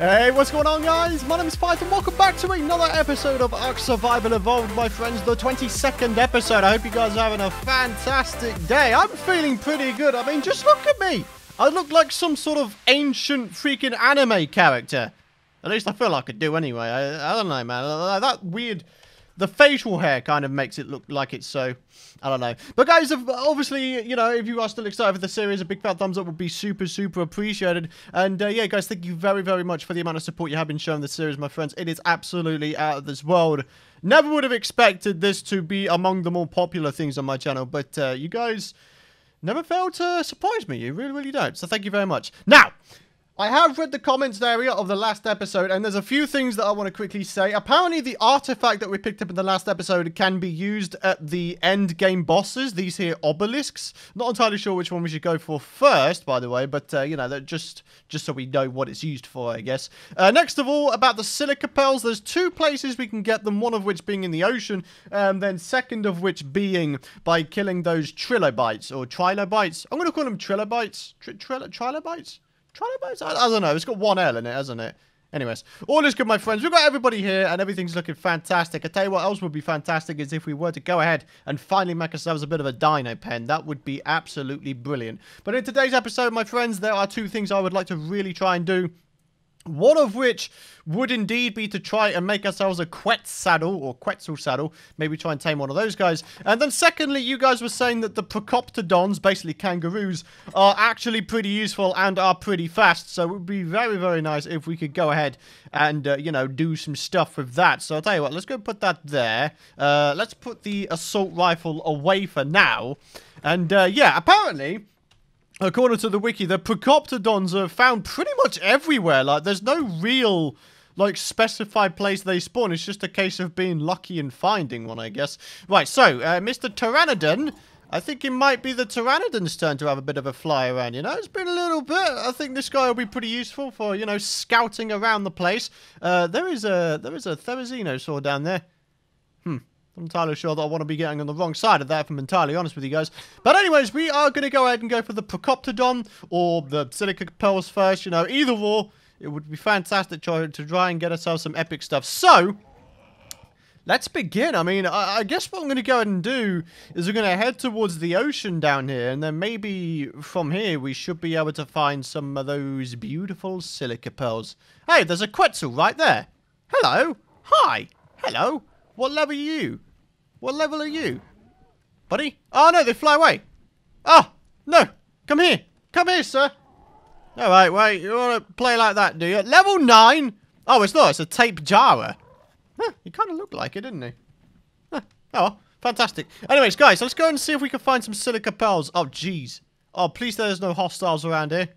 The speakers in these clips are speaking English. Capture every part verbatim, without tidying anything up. Hey, what's going on, guys? My name is Fight, and welcome back to another episode of ARK Survival Evolved, my friends, the twenty-second episode. I hope you guys are having a fantastic day. I'm feeling pretty good. I mean, just look at me. I look like some sort of ancient freaking anime character. At least I feel like I do anyway. I, I don't know, man. That weird... The facial hair kind of makes it look like it's so... I don't know. But guys, obviously, you know, if you are still excited for the series, a big fat thumbs up would be super, super appreciated. And uh, yeah, guys, thank you very, very much for the amount of support you have been showing the series, my friends. It is absolutely out of this world. Never would have expected this to be among the more popular things on my channel. But uh, you guys never fail to surprise me. You really, really don't. So thank you very much. Now... I have read the comments area of the last episode, and there's a few things that I want to quickly say. Apparently, the artifact that we picked up in the last episode can be used at the end game bosses, these here obelisks. Not entirely sure which one we should go for first, by the way, but, uh, you know, that just, just so we know what it's used for, I guess. Uh, next of all, about the silica pearls, there's two places we can get them, one of which being in the ocean, and then second of which being by killing those trilobites, or trilobites. I'm going to call them trilobites. Tri tri trilobites? Trilobites? I, I don't know. It's got one L in it, hasn't it? Anyways, all is good, my friends. We've got everybody here, and everything's looking fantastic. I tell you what else would be fantastic is if we were to go ahead and finally make ourselves a bit of a dino pen. That would be absolutely brilliant. But in today's episode, my friends, there are two things I would like to really try and do. One of which would indeed be to try and make ourselves a Quetzal saddle, or Quetzal saddle. Maybe try and tame one of those guys. And then secondly, you guys were saying that the Procoptodons, basically kangaroos, are actually pretty useful and are pretty fast. So it would be very, very nice if we could go ahead and, uh, you know, do some stuff with that. So I'll tell you what, let's go put that there. Uh, let's put the assault rifle away for now. And, uh, yeah, apparently... According to the wiki, the Procoptodons are found pretty much everywhere. Like, there's no real, like, specified place they spawn. It's just a case of being lucky and finding one, I guess. Right, so, uh, Mister Pteranodon, I think it might be the Pteranodon's turn to have a bit of a fly around, you know? It's been a little bit. I think this guy will be pretty useful for, you know, scouting around the place. Uh, there is a, there is a Therizinosaur down there. Hmm. I'm entirely sure that I want to be getting on the wrong side of that, if I'm entirely honest with you guys. But anyways, we are going to go ahead and go for the Procoptodon or the silica pearls first. You know, either or, it would be fantastic to try and get ourselves some epic stuff. So, let's begin. I mean, I, I guess what I'm going to go ahead and do is we're going to head towards the ocean down here. And then maybe from here, we should be able to find some of those beautiful silica pearls. Hey, there's a Quetzal right there. Hello. Hi. Hello. What level are you? What level are you? Buddy? Oh, no, they fly away. Oh, no. Come here. Come here, sir. All right, wait. You want to play like that, do you? Level nine? Oh, it's not. It's a Tapejara. Huh, he kind of looked like it, didn't he? Huh. Oh, fantastic. Anyways, guys, let's go and see if we can find some silica pearls. Oh, jeez. Oh, please, there's no hostiles around here.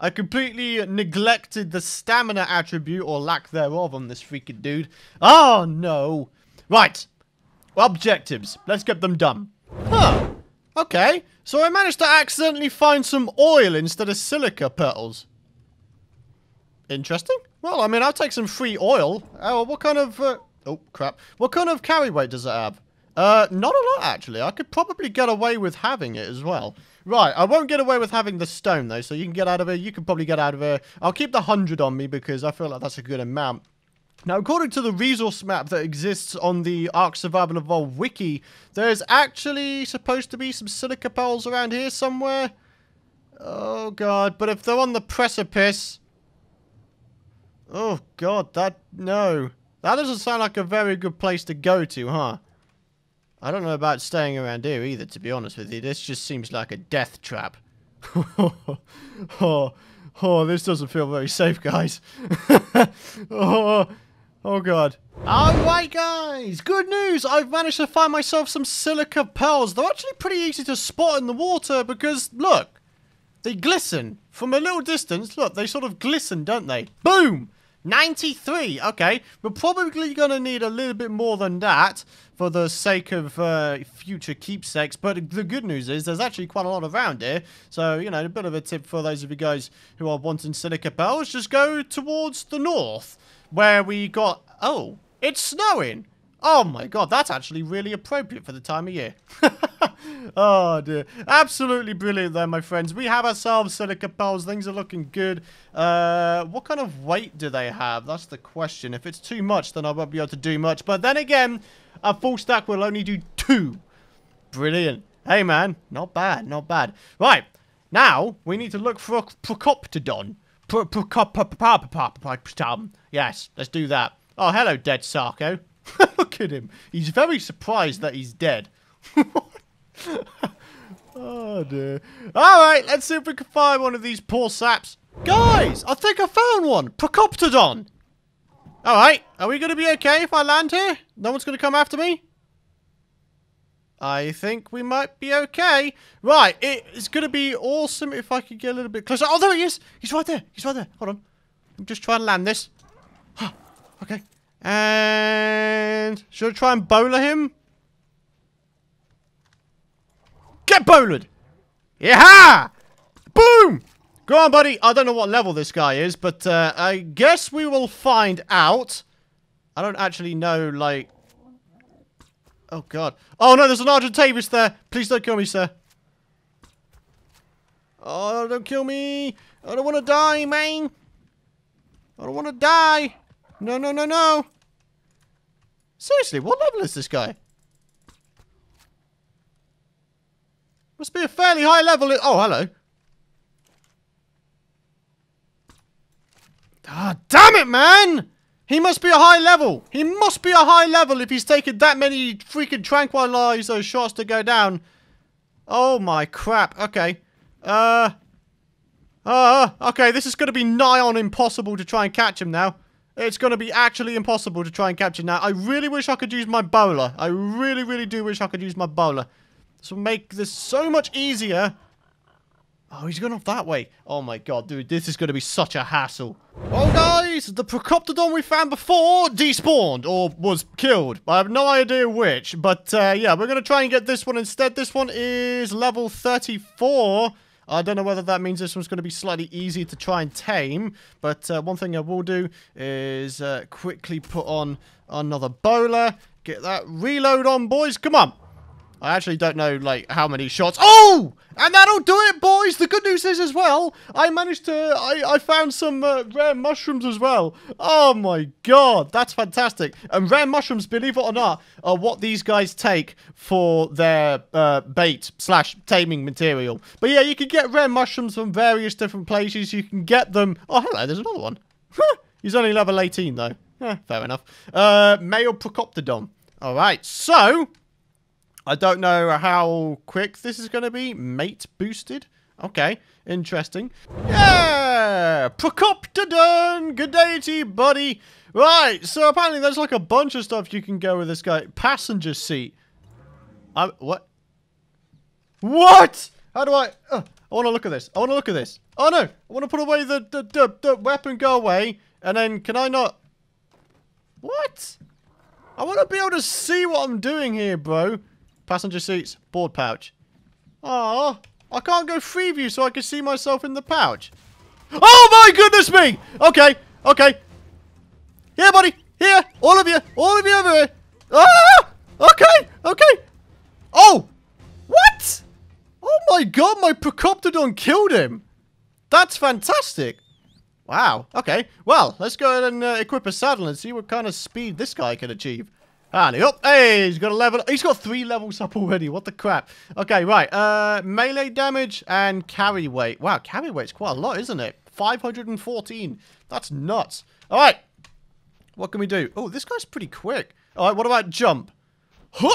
I completely neglected the stamina attribute or lack thereof on this freaking dude. Oh, no. Right. Objectives. Let's get them done. Huh. Okay. So I managed to accidentally find some oil instead of silica pearls. Interesting. Well, I mean, I'll take some free oil. Oh, what kind of... Uh, oh, crap. What kind of carry weight does it have? Uh, not a lot, actually. I could probably get away with having it as well. Right, I won't get away with having the stone, though, so you can get out of it. You can probably get out of it. I'll keep the one hundred on me because I feel like that's a good amount. Now, according to the resource map that exists on the ARK Survival Evolved wiki, there's actually supposed to be some silica pearls around here somewhere. Oh, God. But if they're on the precipice... Oh, God. That... No. That doesn't sound like a very good place to go to, huh? I don't know about staying around here either, to be honest with you. This just seems like a death trap. oh, oh, this doesn't feel very safe, guys. oh... Oh, God. Alright, guys. Good news. I've managed to find myself some silica pearls. They're actually pretty easy to spot in the water because, look, they glisten. From a little distance, look, they sort of glisten, don't they? Boom! ninety-three. Okay. We're probably going to need a little bit more than that for the sake of uh, future keepsakes. But the good news is there's actually quite a lot around here. So, you know, a bit of a tip for those of you guys who are wanting silica pearls. Just go towards the north. Where we got... Oh, it's snowing. Oh my god, that's actually really appropriate for the time of year. Oh dear. Absolutely brilliant there, my friends. We have ourselves silica pearls. Things are looking good. Uh, what kind of weight do they have? That's the question. If it's too much, then I won't be able to do much. But then again, a full stack will only do two. Brilliant. Hey man, not bad, not bad. Right, now we need to look for a Procoptodon. Procoptodon. Yes, let's do that. Oh, hello, dead Sarco. Look at him. He's very surprised that he's dead. Oh, dear. All right, let's see if we can find one of these poor saps. Guys, I think I found one. Procoptodon. All right, are we going to be okay if I land here? No one's going to come after me? I think we might be okay. Right, it's going to be awesome if I could get a little bit closer. Oh, there he is. He's right there. He's right there. Hold on. I'm just trying to land this. Okay. And should I try and bowler him? Get bowlered! Yeah! Boom! Go on, buddy. I don't know what level this guy is, but uh, I guess we will find out. I don't actually know, like... Oh, God. Oh, no, there's an Argentavis there. Please don't kill me, sir. Oh, don't kill me. I don't want to die, man. I don't want to die. No, no, no, no. Seriously, what level is this guy? Must be a fairly high level. Oh, hello. Ah, damn it, man! He must be a high level. He must be a high level if he's taken that many freaking tranquilizer shots to go down. Oh, my crap. Okay. Uh. Uh. Okay, this is going to be nigh on impossible to try and catch him now. It's going to be actually impossible to try and capture now. I really wish I could use my bowler. I really, really do wish I could use my bowler. This will make this so much easier. Oh, he's gone off that way. Oh, my God, dude. This is going to be such a hassle. Well, guys, the Procoptodon we found before despawned or was killed. I have no idea which. But, uh, yeah, we're going to try and get this one instead. This one is level thirty-four. I don't know whether that means this one's going to be slightly easier to try and tame, but uh, one thing I will do is uh, quickly put on another bowler. Get that reload on, boys. Come on. I actually don't know, like, how many shots. Oh! And that'll do it, boys! The good news is, as well, I managed to... I, I found some uh, rare mushrooms as well. Oh, my God. That's fantastic. And rare mushrooms, believe it or not, are what these guys take for their uh, bait slash taming material. But, yeah, you can get rare mushrooms from various different places. You can get them... Oh, hello, there's another one. He's only level eighteen, though. Eh, fair enough. Uh, male Procoptodon. All right, so... I don't know how quick this is going to be. Mate boosted. Okay. Interesting. Yeah! Procoptodon! Good day to you, buddy. Right. So, apparently, there's like a bunch of stuff you can go with this guy. Passenger seat. I, what? What? How do I... Uh, I want to look at this. I want to look at this. Oh, no. I want to put away the, the, the, the weapon. Go away. And then, can I not... What? I want to be able to see what I'm doing here, bro. Passenger seats, board pouch. Aw, I can't go free view so I can see myself in the pouch. Oh my goodness me! Okay, okay. Here, buddy. Here, all of you. All of you over here. Ah! Okay, okay. Oh! What? Oh my god, my Procoptodon killed him. That's fantastic. Wow, okay. Well, let's go ahead and uh, equip a saddle and see what kind of speed this guy can achieve. And up, hey, he's got a level. He's got three levels up already. What the crap? Okay, right. Uh, melee damage and carry weight. Wow, carry weight's quite a lot, isn't it? five hundred fourteen. That's nuts. All right. What can we do? Oh, this guy's pretty quick. All right. What about jump? Whee!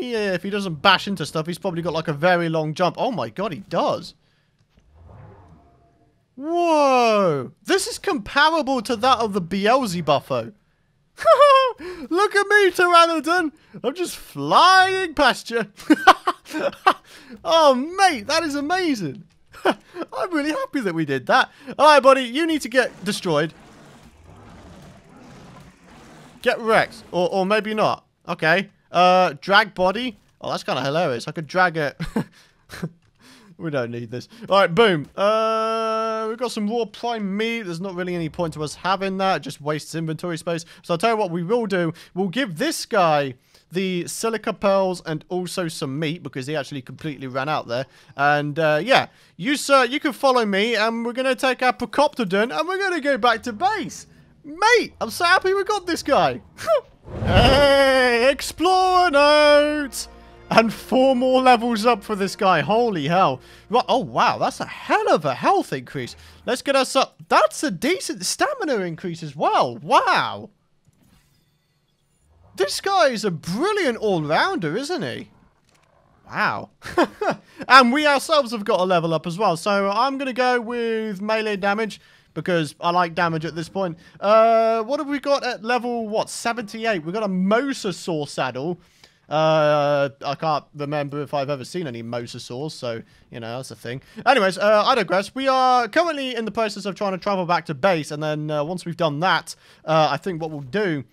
Yeah, if he doesn't bash into stuff, he's probably got like a very long jump. Oh my god, he does. Whoa! This is comparable to that of the Beelzebuffo. Look at me, Pteranodon! I'm just flying past you. Oh, mate, that is amazing. I'm really happy that we did that. All right, buddy, you need to get destroyed. Get wrecked, or, or maybe not. Okay. Uh, drag body. Oh, that's kind of hilarious. I could drag it. We don't need this. Alright, boom. Uh, we've got some raw prime meat. There's not really any point to us having that. It just wastes inventory space. So I'll tell you what we will do. We'll give this guy the silica pearls and also some meat, because he actually completely ran out there. And uh, yeah, you sir, you can follow me, and we're going to take our Procoptodon, and we're going to go back to base. Mate, I'm so happy we got this guy. Hey, explore notes! And four more levels up for this guy. Holy hell. Right. Oh, wow. That's a hell of a health increase. Let's get us up. That's a decent stamina increase as well. Wow. This guy is a brilliant all-rounder, isn't he? Wow. And we ourselves have got a level up as well. So I'm going to go with melee damage, because I like damage at this point. Uh, what have we got at level, what, seventy-eight? We've got a Mosasaur saddle. Uh, I can't remember if I've ever seen any Mosasaurs, so, you know, that's a thing. Anyways, uh, I digress. We are currently in the process of trying to travel back to base, and then uh, once we've done that, uh, I think what we'll do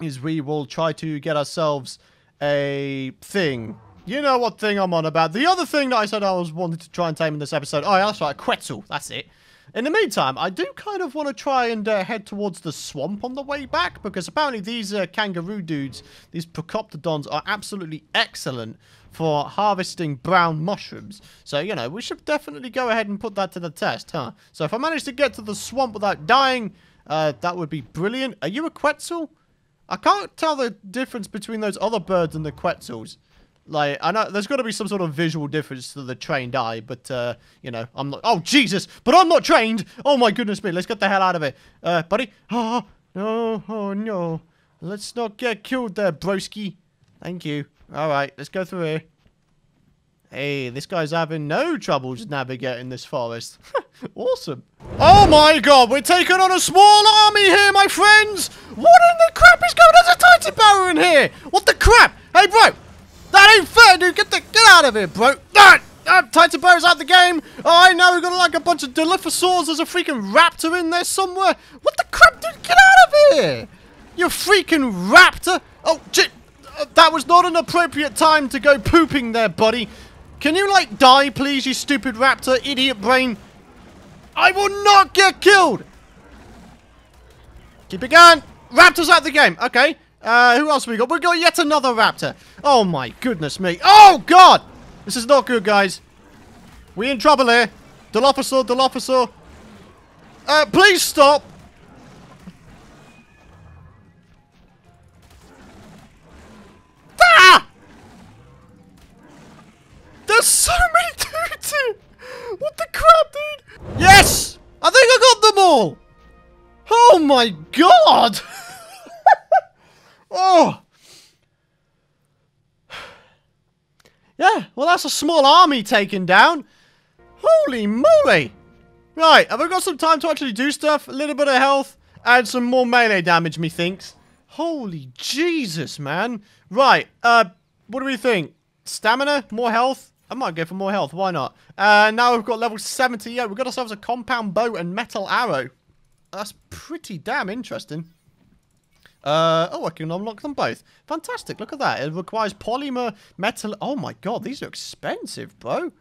is we will try to get ourselves a thing. You know what thing I'm on about. The other thing that I said I was wanting to try and tame in this episode. Oh, yeah, that's right, Quetzal. That's it. In the meantime, I do kind of want to try and uh, head towards the swamp on the way back, because apparently these uh, kangaroo dudes, these Procoptodons, are absolutely excellent for harvesting brown mushrooms. So, you know, we should definitely go ahead and put that to the test, huh? So if I manage to get to the swamp without dying, uh, that would be brilliant. Are you a Quetzal? I can't tell the difference between those other birds and the Quetzals. Like, I know there's got to be some sort of visual difference to the trained eye, but, uh, you know, I'm not... Oh, Jesus! But I'm not trained! Oh, my goodness me. Let's get the hell out of it. Uh, buddy? Oh, no. Oh, no. Let's not get killed there, broski. Thank you. All right, let's go through here. Hey, this guy's having no troubles navigating this forest. Awesome. Oh, my God. We're taking on a small army here, my friends! What in the crap is going on? There's a Titan Barrow in here! What the crap? Hey, bro! That ain't fair, dude! Get the get out of here, bro! Ah! Ah, Titanoboa's out the game! Oh, I know we've got like a bunch of Dilophosaurs. There's a freaking raptor in there somewhere. What the crap, dude? Get out of here! You freaking raptor! Oh, shit! That was not an appropriate time to go pooping there, buddy. Can you like die, please? You stupid raptor, idiot brain! I will not get killed. Keep it going. Raptor's out the game. Okay. Uh, who else have we got? We've got yet another raptor. Oh, my goodness me. Oh, God! This is not good, guys. We're in trouble here. Dilophosaur, Dilophosaur. Uh, please stop. Ah! There's so many dudes here. What the crap, dude? Yes! I think I got them all. Oh, my God. Oh! Yeah, well, that's a small army taken down. Holy moly! Right, have I got some time to actually do stuff? A little bit of health and some more melee damage, methinks. Holy Jesus, man. Right, uh, what do we think? Stamina? More health? I might go for more health, why not? Uh, now we've got level seventy. Yeah, we've got ourselves a compound bow and metal arrow. That's pretty damn interesting. Uh, oh, I can unlock them both. Fantastic, look at that. It requires polymer, metal... Oh my God, these are expensive, bro.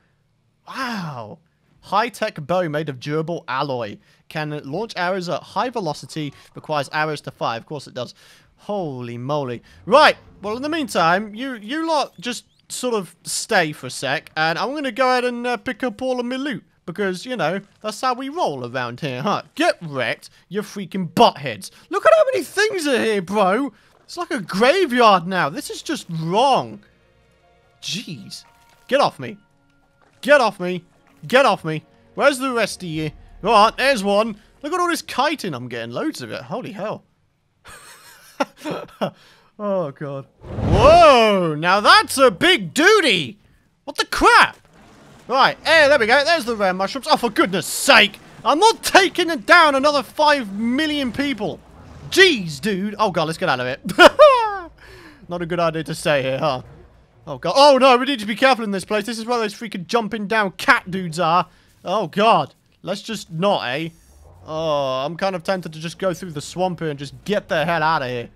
Wow. High-tech bow made of durable alloy. Can launch arrows at high velocity. Requires arrows to fire. Of course it does. Holy moly. Right, well, in the meantime, you, you lot just sort of stay for a sec. And I'm going to go ahead and uh, pick up all of my loot. Because, you know, that's how we roll around here, huh? Get wrecked, you freaking buttheads. Look at how many things are here, bro. It's like a graveyard now. This is just wrong. Jeez. Get off me. Get off me. Get off me. Where's the rest of you? Right, there's one. Look at all this kiting. I'm getting loads of it. Holy hell. Oh, God. Whoa, now that's a big duty. What the crap? Right, hey, there we go. There's the rare mushrooms. Oh, for goodness sake. I'm not taking it down another five million people. Jeez, dude. Oh, God, let's get out of it. Not a good idea to stay here, huh? Oh, God. Oh, no, we need to be careful in this place. This is where those freaking jumping down cat dudes are. Oh, God. Let's just not, eh? Oh, I'm kind of tempted to just go through the swamp here and just get the hell out of here.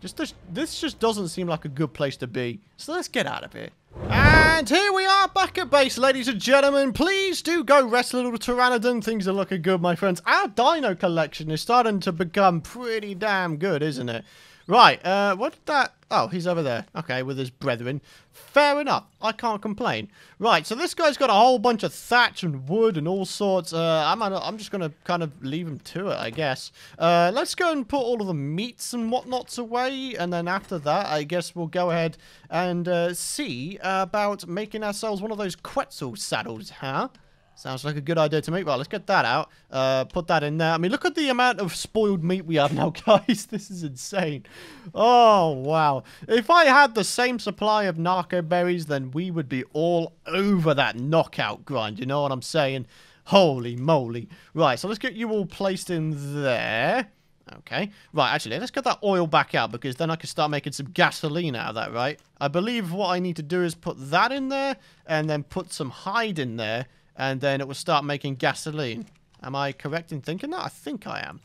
Just this, this just doesn't seem like a good place to be. So let's get out of here. And And here we are back at base, ladies and gentlemen. Please do go wrestle a little Pteranodon. Things are looking good, my friends. Our dino collection is starting to become pretty damn good, isn't it? Right, uh, what did that... Oh, he's over there. Okay, with his brethren. Fair enough. I can't complain. Right, so this guy's got a whole bunch of thatch and wood and all sorts. Uh, I'm, I'm just going to kind of leave him to it, I guess. Uh, let's go and put all of the meats and whatnots away. And then after that, I guess we'll go ahead and uh, see about making ourselves one of those Quetzal saddles, huh? Sounds like a good idea to me. Right, let's get that out. Uh, put that in there. I mean, look at the amount of spoiled meat we have now, guys. This is insane. Oh, wow. If I had the same supply of narco berries, then we would be all over that knockout grind. You know what I'm saying? Holy moly. Right, so let's get you all placed in there. Okay. Right, actually, let's get that oil back out, because then I can start making some gasoline out of that, right? I believe what I need to do is put that in there, and then put some hide in there. And then it will start making gasoline. Am I correct in thinking that? I think I am.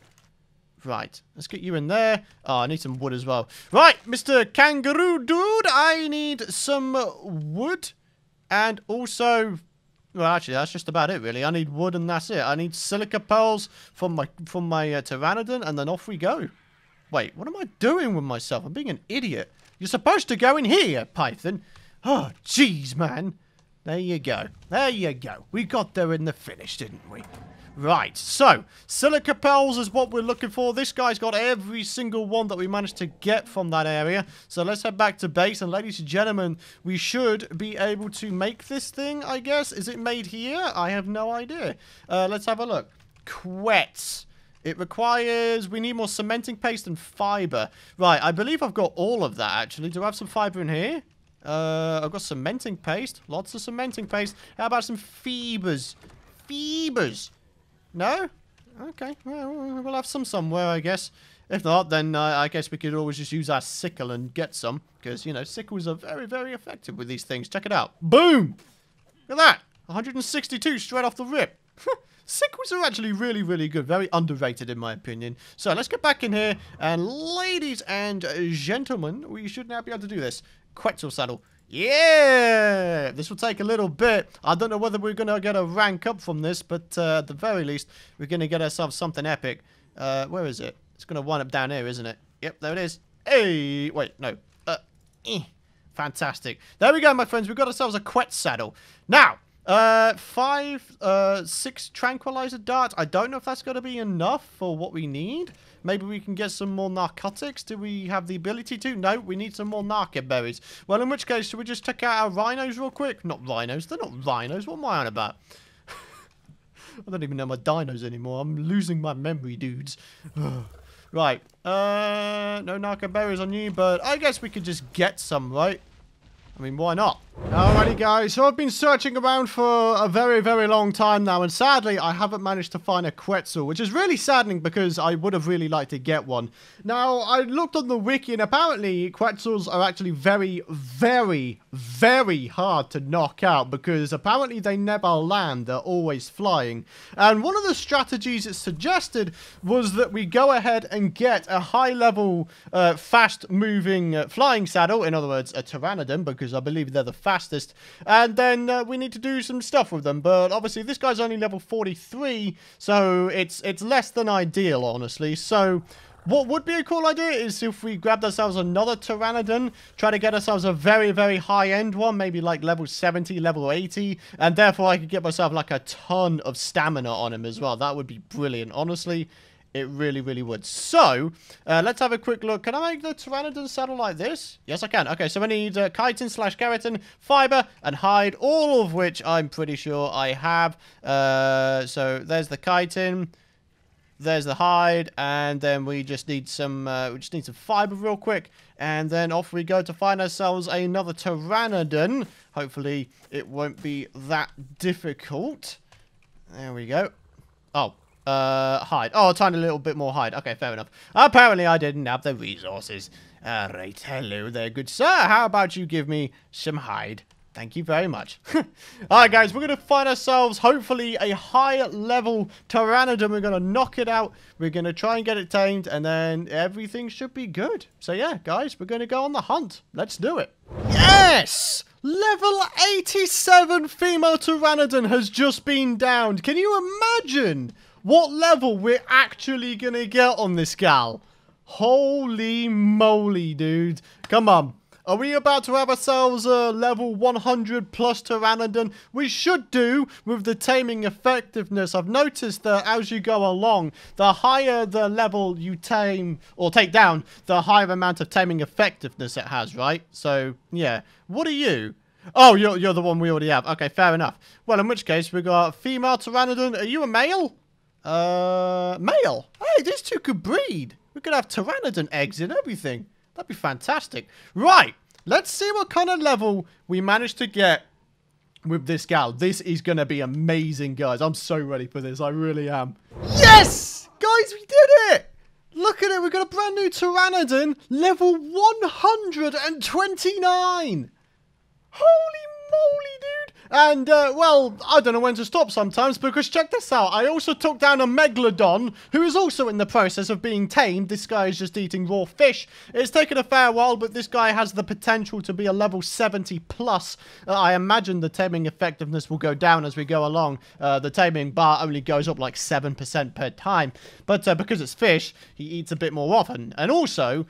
Right. Let's get you in there. Oh, I need some wood as well. Right, Mister Kangaroo Dude. I need some wood. And also... Well, actually, that's just about it, really. I need wood and that's it. I need silica pearls from my, from my uh, Pteranodon. And then off we go. Wait, what am I doing with myself? I'm being an idiot. You're supposed to go in here, Python. Oh, jeez, man. There you go. There you go. We got there in the finish, didn't we? Right, so, silica pearls is what we're looking for. This guy's got every single one that we managed to get from that area. So let's head back to base, and ladies and gentlemen, we should be able to make this thing, I guess. Is it made here? I have no idea. Uh, let's have a look. Quetz. It requires... We need more cementing paste and fiber. Right, I believe I've got all of that, actually. Do I have some fiber in here? Uh, I've got cementing paste. Lots of cementing paste. How about some fibers? Fibers? No? Okay. Well, we'll have some somewhere, I guess. If not, then uh, I guess we could always just use our sickle and get some. Because, you know, sickles are very, very effective with these things. Check it out. Boom! Look at that. one hundred sixty-two straight off the rip. Sickles are actually really, really good. Very underrated, in my opinion. So, let's get back in here. And ladies and gentlemen, we should now be able to do this. Quetzal saddle. Yeah! This will take a little bit. I don't know whether we're going to get a rank up from this, but uh, at the very least, we're going to get ourselves something epic. Uh, where is it? It's going to wind up down here, isn't it? Yep, there it is. Hey! Wait, no. Uh, eh. Fantastic. There we go, my friends. We've got ourselves a Quetz saddle. Now, uh, five, uh, six tranquilizer darts. I don't know if that's going to be enough for what we need. Maybe we can get some more narcotics. Do we have the ability to? No, we need some more narco berries. Well, in which case, should we just check out our rhinos real quick? Not rhinos. They're not rhinos. What am I on about? I don't even know my dinos anymore. I'm losing my memory, dudes. Right. Uh, no narco berries on you, but I guess we could just get some, right? I mean, why not? Alrighty, guys. So I've been searching around for a very, very long time now, and sadly, I haven't managed to find a Quetzal, which is really saddening because I would have really liked to get one. Now, I looked on the wiki, and apparently, Quetzals are actually very, very, very hard to knock out because apparently they never land. They're always flying. And one of the strategies it suggested was that we go ahead and get a high-level, uh, fast-moving uh, flying saddle, in other words, a Pteranodon, because I believe they're the fastest, and then uh, we need to do some stuff with them, but obviously this guy's only level forty-three, so it's it's less than ideal, honestly. So what would be a cool idea is if we grabbed ourselves another Pteranodon, try to get ourselves a very, very high-end one, maybe like level seventy, level eighty, and therefore I could get myself like a ton of stamina on him as well. That would be brilliant, honestly. It really, really would. So, uh, let's have a quick look. Can I make the Pteranodon saddle like this? Yes, I can. Okay, so I need uh, chitin slash keratin, fiber, and hide, all of which I'm pretty sure I have. Uh, so, there's the chitin. There's the hide. And then we just need some uh, we just need some fiber real quick. And then off we go to find ourselves another Pteranodon. Hopefully, it won't be that difficult. There we go. Oh. Uh, hide. Oh, a tiny little bit more hide. Okay, fair enough. Apparently, I didn't have the resources. All right, hello there, good sir. How about you give me some hide? Thank you very much. Alright, guys, we're going to find ourselves, hopefully, a high-level Pteranodon. We're going to knock it out. We're going to try and get it tamed, and then everything should be good. So, yeah, guys, we're going to go on the hunt. Let's do it. Yes! Level eighty-seven female Pteranodon has just been downed. Can you imagine what level we're actually going to get on this gal? Holy moly, dude. Come on. Are we about to have ourselves a level one hundred plus Pteranodon? We should do with the taming effectiveness. I've noticed that as you go along, the higher the level you tame or take down, the higher amount of taming effectiveness it has, right? So, yeah. What are you? Oh, you're, you're the one we already have. Okay, fair enough. Well, in which case, we got female Pteranodon. Are you a male? Uh, male? Hey, these two could breed. We could have Pteranodon eggs and everything. That'd be fantastic. Right, let's see what kind of level we managed to get with this gal. This is going to be amazing, guys. I'm so ready for this. I really am. Yes! Guys, we did it! Look at it. We've got a brand new Pteranodon, level one hundred twenty-nine. Holy moly, dude. And, uh, well, I don't know when to stop sometimes, because check this out. I also took down a Megalodon, who is also in the process of being tamed. This guy is just eating raw fish. It's taken a fair while, but this guy has the potential to be a level seventy plus. Uh, I imagine the taming effectiveness will go down as we go along. Uh, the taming bar only goes up like seven percent per time. But uh, because it's fish, he eats a bit more often. And also,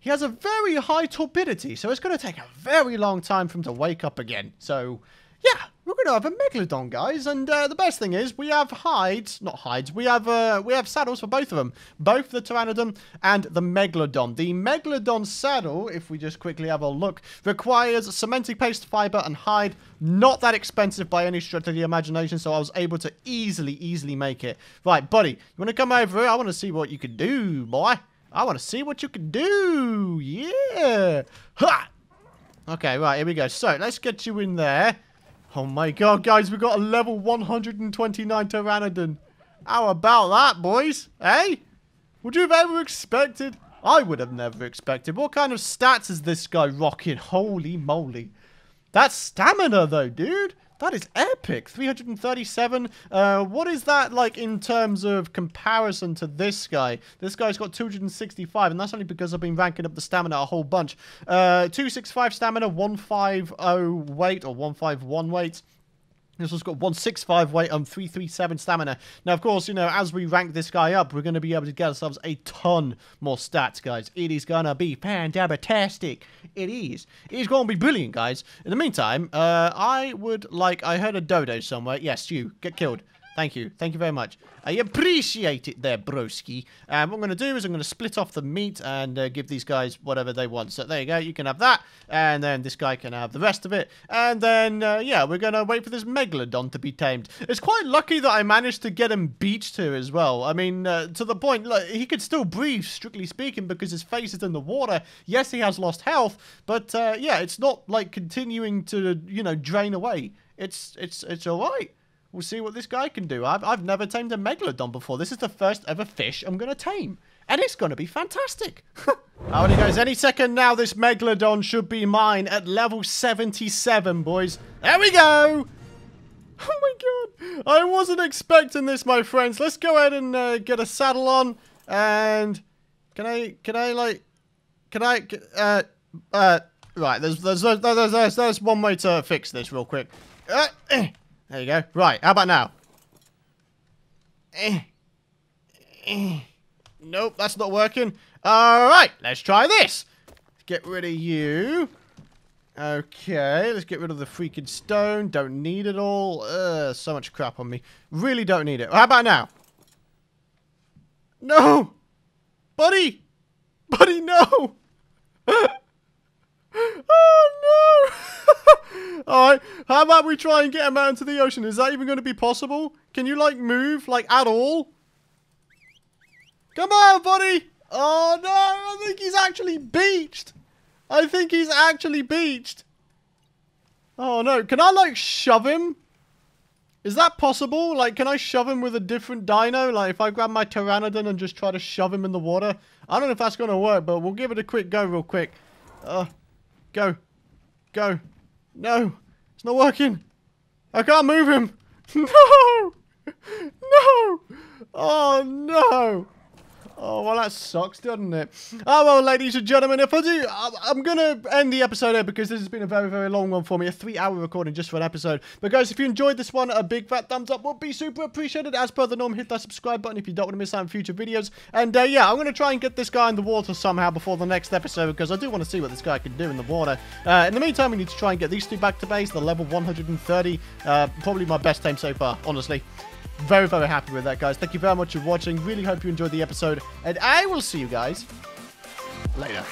he has a very high torpidity, so it's going to take a very long time for him to wake up again. So, yeah, we're going to have a Megalodon, guys, and uh, the best thing is we have hides, not hides, we have uh, we have saddles for both of them, both the Pteranodon and the Megalodon. The Megalodon saddle, if we just quickly have a look, requires cementing paste, fiber, and hide. Not that expensive by any stretch of the imagination, so I was able to easily, easily make it. Right, buddy, you want to come over here? I want to see what you can do, boy. I want to see what you can do, yeah. Ha! Okay, right, here we go. So, let's get you in there. Oh my god, guys, we got a level one hundred twenty-nine Pteranodon. How about that, boys? Eh? Would you have ever expected? I would have never expected. What kind of stats is this guy rocking? Holy moly. That's stamina, though, dude. That is epic. three hundred thirty-seven. Uh, what is that like in terms of comparison to this guy? This guy's got two hundred sixty-five, and that's only because I've been ranking up the stamina a whole bunch. Uh, two sixty-five stamina, one fifty weight, or one fifty-one weight. This one's got one sixty-five weight and three thirty-seven stamina. Now, of course, you know, as we rank this guy up, we're going to be able to get ourselves a ton more stats, guys. It is going to be pandabba-tastic. It is. It is going to be brilliant, guys. In the meantime, uh, I would like... I heard a dodo somewhere. Yes, you. Get killed. Thank you. Thank you very much. I appreciate it there, broski. And um, what I'm going to do is I'm going to split off the meat and uh, give these guys whatever they want. So there you go. You can have that. And then this guy can have the rest of it. And then, uh, yeah, we're going to wait for this Megalodon to be tamed. It's quite lucky that I managed to get him beached here as well. I mean, uh, to the point, look, he could still breathe, strictly speaking, because his face is in the water. Yes, he has lost health. But, uh, yeah, it's not, like, continuing to, you know, drain away. It's, it's, it's all right. We'll see what this guy can do. I've, I've never tamed a Megalodon before. This is the first ever fish I'm going to tame. And it's going to be fantastic. Howdy, guys. Any second now, this Megalodon should be mine at level seventy-seven, boys. There we go. Oh, my God. I wasn't expecting this, my friends. Let's go ahead and uh, get a saddle on. And can I, can I, like, can I, uh, uh, right. There's, there's, there's, there's, there's, there's one way to fix this real quick. Uh, eh. There you go. Right, how about now? Eh. Eh. Nope, that's not working. Alright, let's try this. Let's get rid of you. Okay, let's get rid of the freaking stone. Don't need it all. Ugh, so much crap on me. Really don't need it. How about now? No! Buddy! Buddy, no! Oh, no! Alright, how about we try and get him out into the ocean? Is that even going to be possible? Can you, like, move, like, at all? Come on, buddy! Oh, no! I think he's actually beached! I think he's actually beached! Oh, no. Can I, like, shove him? Is that possible? Like, can I shove him with a different dino? Like, if I grab my Pteranodon and just try to shove him in the water? I don't know if that's going to work, but we'll give it a quick go real quick. Uh... Go. Go. No. It's not working. I can't move him. No. No. Oh, no. Oh, well, that sucks, doesn't it? Oh, well, ladies and gentlemen, if I do, I'm going to end the episode here because this has been a very, very long one for me. A three-hour recording just for an episode. But, guys, if you enjoyed this one, a big fat thumbs up would be super appreciated. As per the norm, hit that subscribe button if you don't want to miss out on future videos. And, uh, yeah, I'm going to try and get this guy in the water somehow before the next episode because I do want to see what this guy can do in the water. Uh, in the meantime, we need to try and get these two back to base. The level one hundred thirty, uh, probably my best time so far, honestly. Very, very happy with that, guys. Thank you very much for watching. Really hope you enjoyed the episode, and I will see you guys later.